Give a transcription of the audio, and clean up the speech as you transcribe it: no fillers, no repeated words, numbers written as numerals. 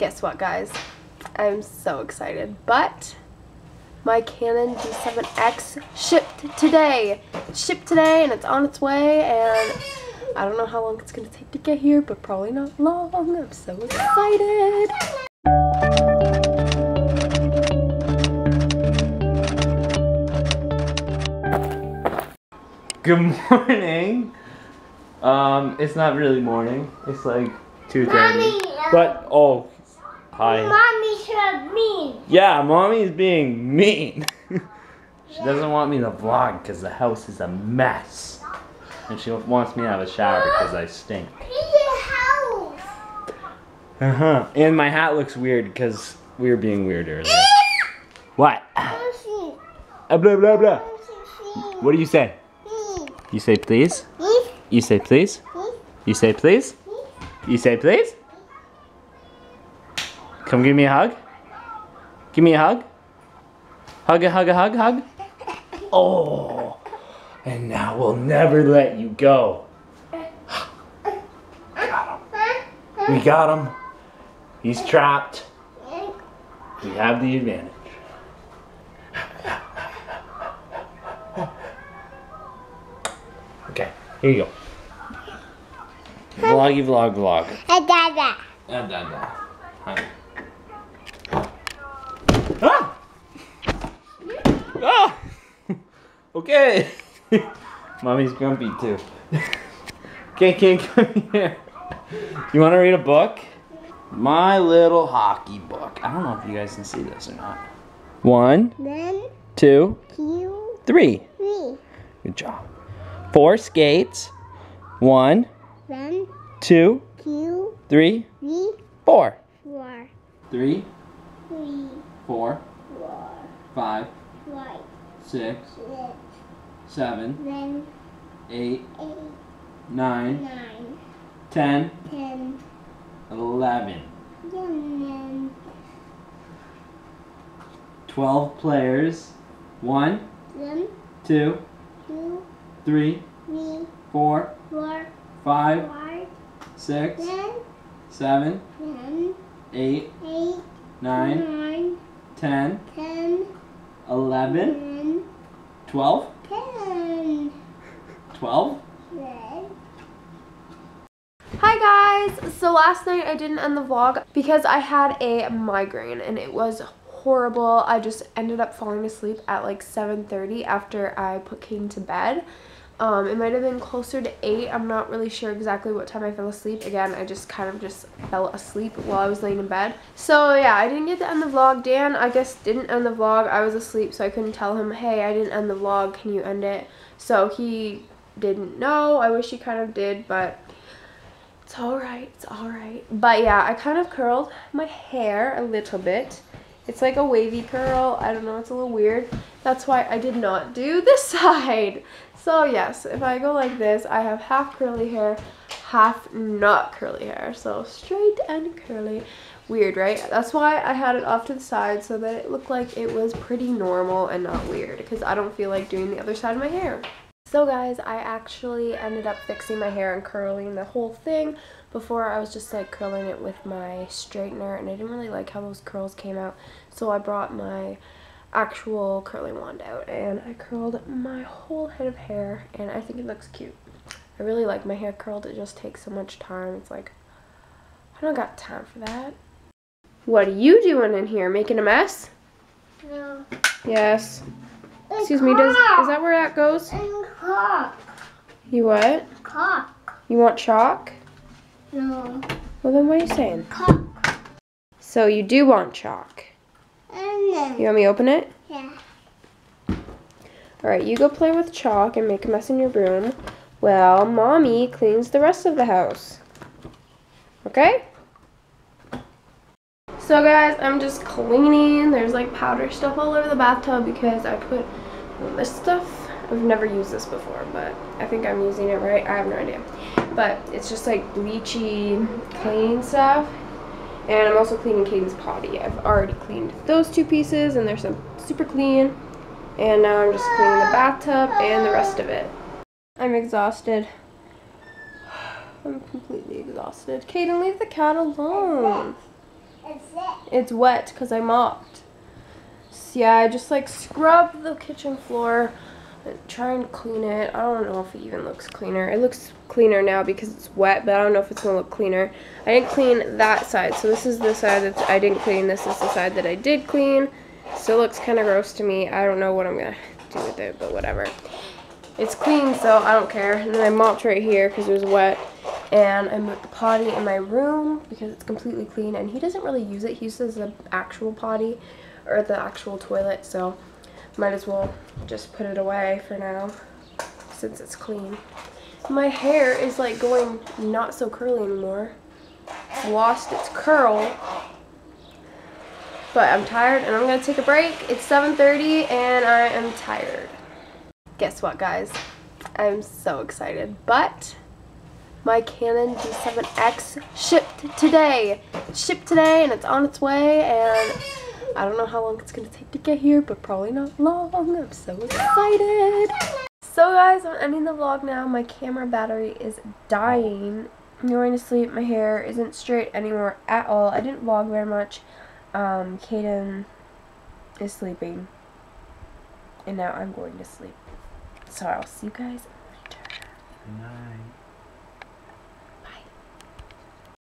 guess what, guys? I'm so excited. But my Canon D7X shipped today. It shipped today and it's on its way, and I don't know how long it's going to take to get here, but probably not long. I'm so excited. Good morning. It's not really morning. It's like 2:30. But oh, hi. Mommy's being mean. Yeah, mommy's being mean. She doesn't want me to vlog because the house is a mess, and she wants me to have a shower because I stink. And my hat looks weird because we were being weird earlier. What? Blah blah blah. What do you say? You say please? You say please? You say please? You say please? Come give me a hug. Give me a hug. Hug a hug a hug hug. Oh, and now we'll never let you go. Got him. We got him. He's trapped. We have the advantage. Okay, here you go. Vloggy vlog vlog. Dada. Dada. Hi. Ah! Ah! Okay. Mommy's grumpy too. Okay, King, come here. You want to read a book? My Little Hockey Book. I don't know if you guys can see this or not. One. Then. Two. Two. Three. Three. Good job. 4 skates. 1, one, 2, two, 3, three, 4. 4. 3, three, 4, 4, 5, five, 6, six, 7, seven, 8, eight, 9, nine, 10, 10, 11. 11. 12 players. 1, one, 2, two, 3, three, 4, four, 5, five, 6, ten, 7, ten, 8, eight, 9, nine, 10, ten, 11, ten, 12, ten, 12. Hi guys, so last night I didn't end the vlog because I had a migraine and it was horrible. I just ended up falling asleep at like 7:30 after I put Caden to bed. It might have been closer to 8. I'm not really sure exactly what time I fell asleep. Again, I just kind of just fell asleep while I was laying in bed. So yeah, I didn't get to end the vlog. Dan, I guess, didn't end the vlog. I was asleep, so I couldn't tell him, hey, I didn't end the vlog, can you end it? So he didn't know. I wish he kind of did, but it's alright, it's alright. But yeah, I kind of curled my hair a little bit. It's like a wavy curl. I don't know, it's a little weird. That's why I did not do this side. So yes, if I go like this, I have half curly hair, half not curly hair. So straight and curly. Weird, right? That's why I had it off to the side so that it looked like it was pretty normal and not weird, because I don't feel like doing the other side of my hair. So guys, I actually ended up fixing my hair and curling the whole thing. Before I was just like curling it with my straightener, and I didn't really like how those curls came out, so I brought my actual curling wand out and I curled my whole head of hair, and I think it looks cute. I really like my hair curled. It just takes so much time. It's like, I don't got time for that. What are you doing in here? Making a mess? No. Yes. Excuse me, is that where that goes? And chalk. You what? Chalk. You want chalk? No. Well then what are you saying? Chalk. So you do want chalk? No. You want me to open it? Yeah. Alright, you go play with chalk and make a mess in your room while Mommy cleans the rest of the house. Okay? So guys, I'm just cleaning. There's like powder stuff all over the bathtub because I put this stuff. I've never used this before, but I think I'm using it right. I have no idea. But it's just like bleachy cleaning stuff. And I'm also cleaning Caden's potty. I've already cleaned those two pieces and they're super clean. And now I'm just cleaning the bathtub and the rest of it. I'm exhausted. I'm completely exhausted. Caden, leave the cat alone. It's wet because I mopped. So yeah, I just like scrub the kitchen floor and try and clean it. I don't know if it even looks cleaner. It looks cleaner now because it's wet, but I don't know if it's going to look cleaner. I didn't clean that side. So this is the side that I didn't clean. This is the side that I did clean. Still looks kind of gross to me. I don't know what I'm going to do with it, but whatever. It's clean, so I don't care. And then I mopped right here because it was wet. And I moved the potty in my room because it's completely clean. And he doesn't really use it. He uses the actual potty or the actual toilet. So might as well just put it away for now since it's clean. My hair is like going not so curly anymore. It's lost its curl. But I'm tired and I'm going to take a break. It's 7:30 and I am tired. Guess what, guys? I'm so excited. But my Canon G7X shipped today. It's shipped today and it's on its way, and I don't know how long it's going to take to get here, but probably not long. I'm so excited. So guys, I'm ending the vlog now. My camera battery is dying. I'm going to sleep. My hair isn't straight anymore at all. I didn't vlog very much. Caden is sleeping. And now I'm going to sleep. So I'll see you guys later. Good night.